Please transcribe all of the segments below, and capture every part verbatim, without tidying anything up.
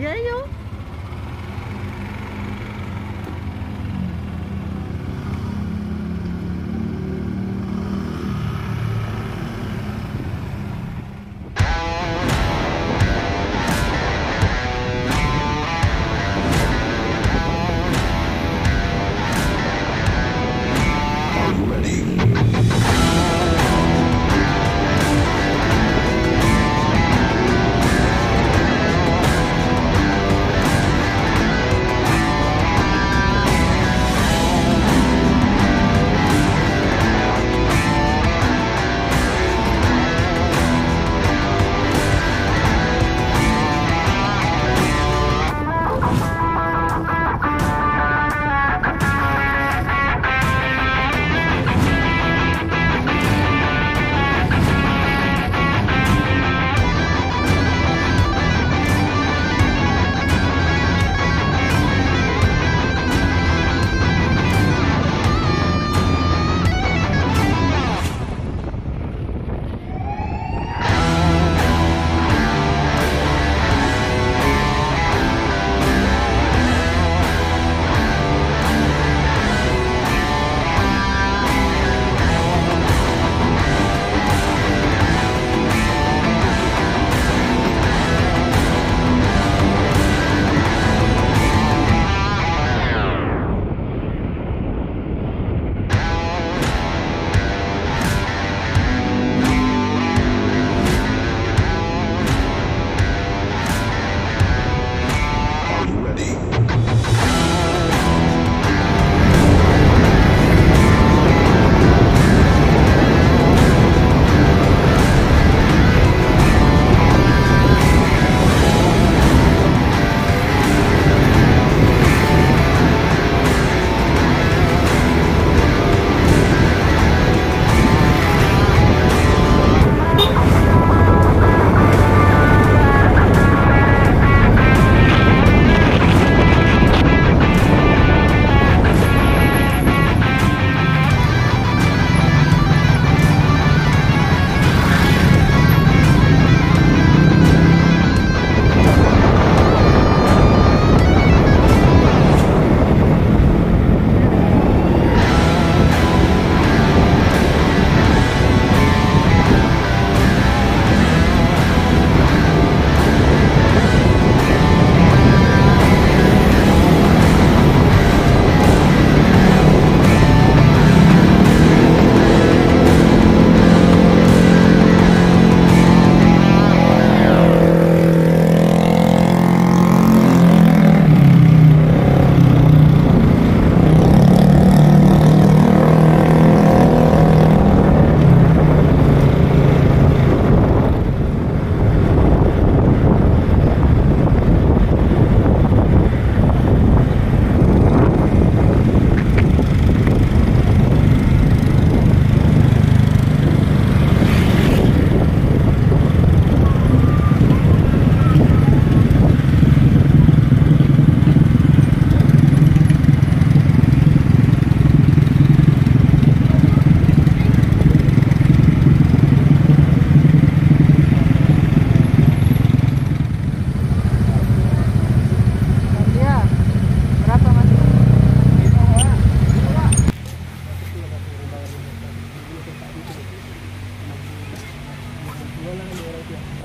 Ya yo.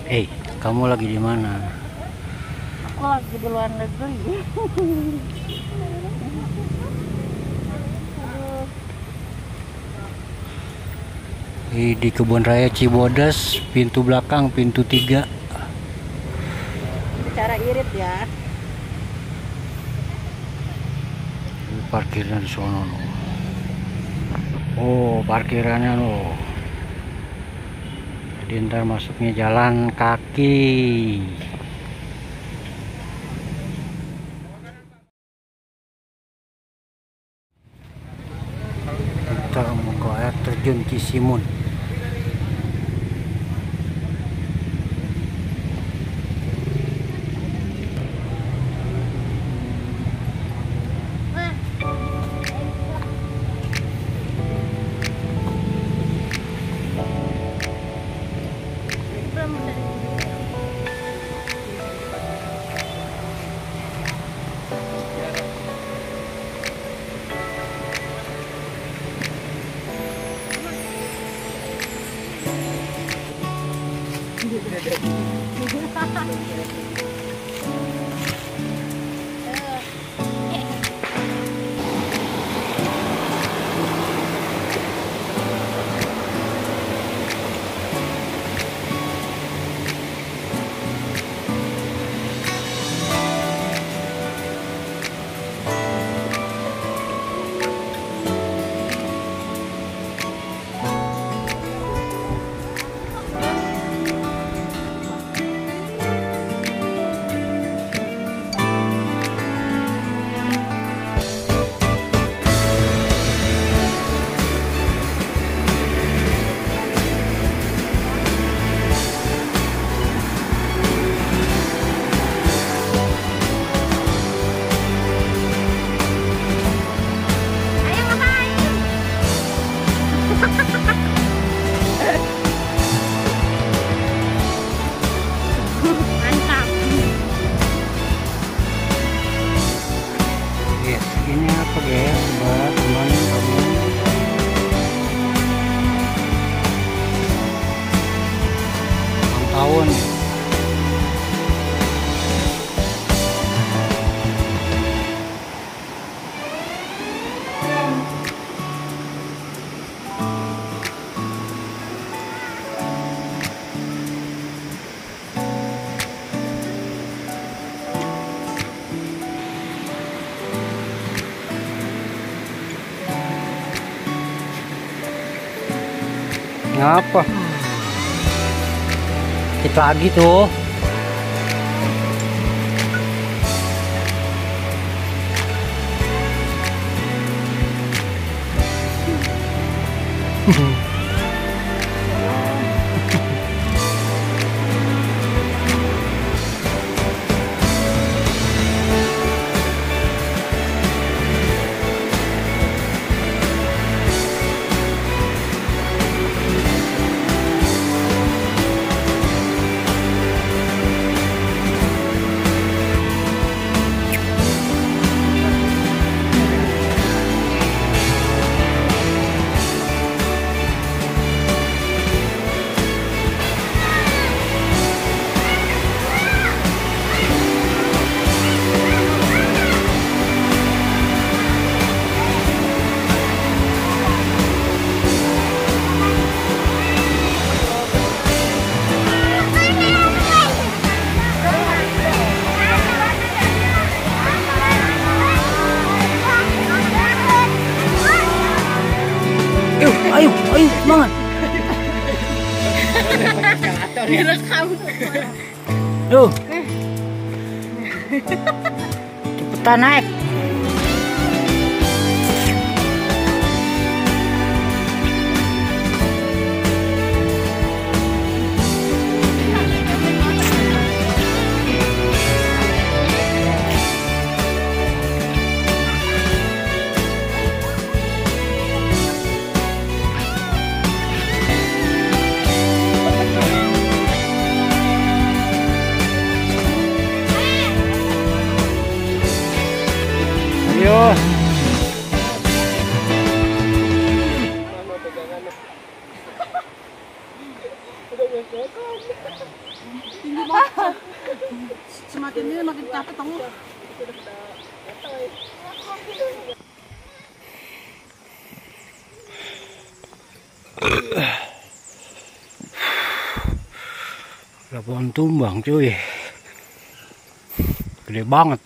Eh, hey, kamu lagi di mana? Aku lagi di luar negeri. Hey, di Kebun Raya Cibodas, pintu belakang, pintu tiga. Bicara irit ya. Ini parkiran sono. Oh, parkirannya loh. Jadi ntar masuknya jalan kaki. Kita mau ke air terjun Cisimun. Ngapa? Kita lagi tuh. Ayo, ayo, semangat. Direkam. Duh. Cepetan naik. gesekan. Tinggi banget. Semakin ini makin takut aku. Udah pohon tumbang cuy. Gede banget.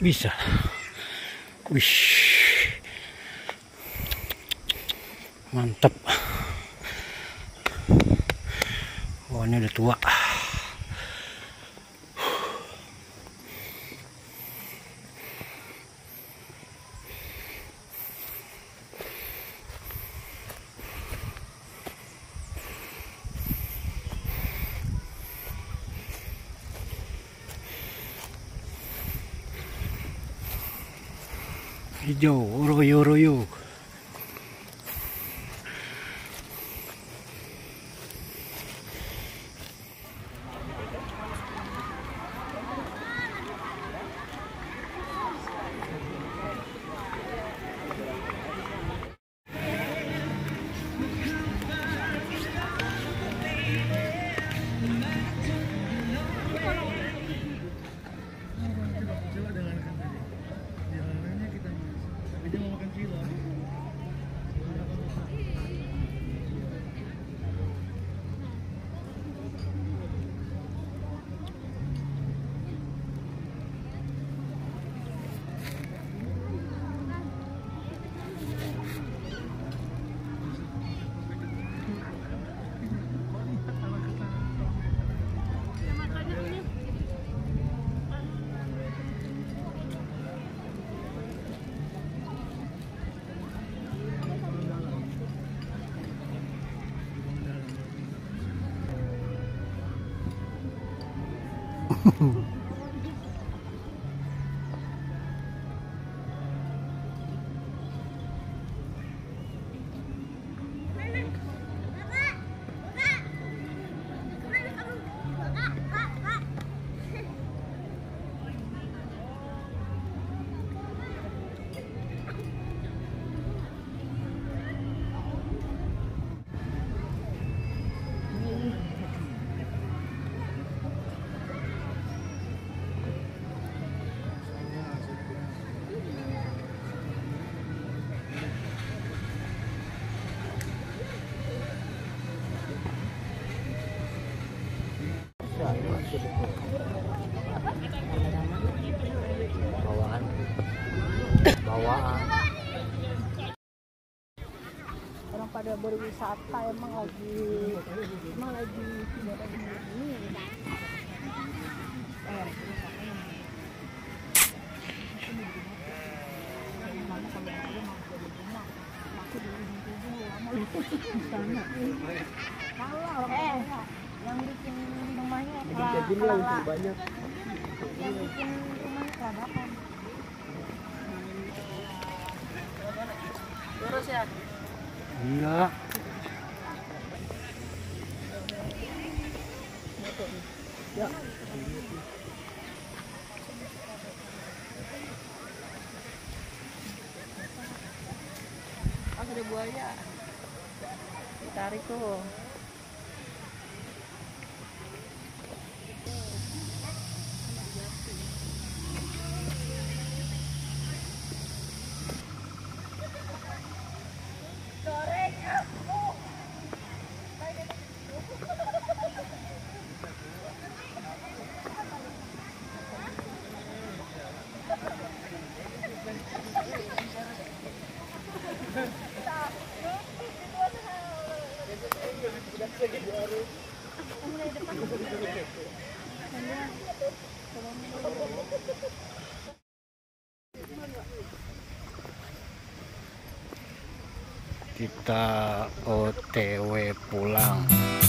Bisa. Wih. Mantap. Pohonnya udah tua. Hijau, royo-royo. Bawaan bawaan orang pada berwisata emang lagi emang lagi tidak ada ini eh yang bikin rumahnya kelala banyak yang bikin rumahnya keladapan lurus ya? Enggak ya. Pas ada buaya ditarik tuh. Kita O T W pulang.